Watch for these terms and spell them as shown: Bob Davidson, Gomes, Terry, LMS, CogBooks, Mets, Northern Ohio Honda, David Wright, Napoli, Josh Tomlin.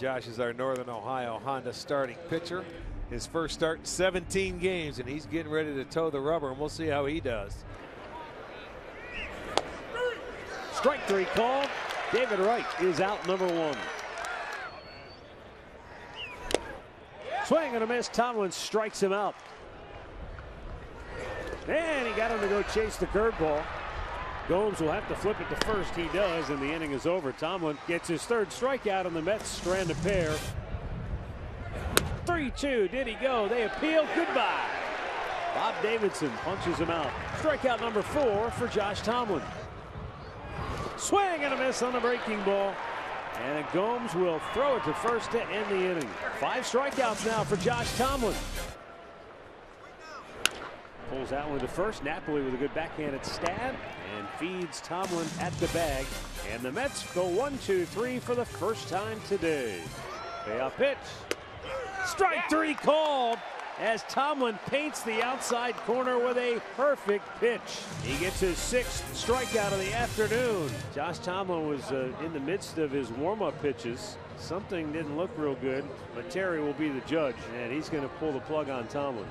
Josh is our Northern Ohio Honda starting pitcher. His first start in 17 games, and he's getting ready to toe the rubber, and we'll see how he does. Strike three called. David Wright is out number one. Swing and a miss. Tomlin strikes him out. And he got him to go chase the curveball. Gomes will have to flip it to first. He does, and the inning is over. Tomlin gets his third strikeout, and the Mets strand a pair. 3-2. Did he go? They appeal. Goodbye. Bob Davidson punches him out. Strikeout number 4 for Josh Tomlin. Swing and a miss on the breaking ball. And Gomes will throw it to first to end the inning. 5 strikeouts now for Josh Tomlin. Pulls out with the first. Napoli with a good backhanded stab and feeds Tomlin at the bag. And the Mets go 1-2-3 for the first time today. Payoff pitch. Strike three called as Tomlin paints the outside corner with a perfect pitch. He gets his 6th strikeout of the afternoon. Josh Tomlin was in the midst of his warm-up pitches. Something didn't look real good, but Terry will be the judge, and he's going to pull the plug on Tomlin.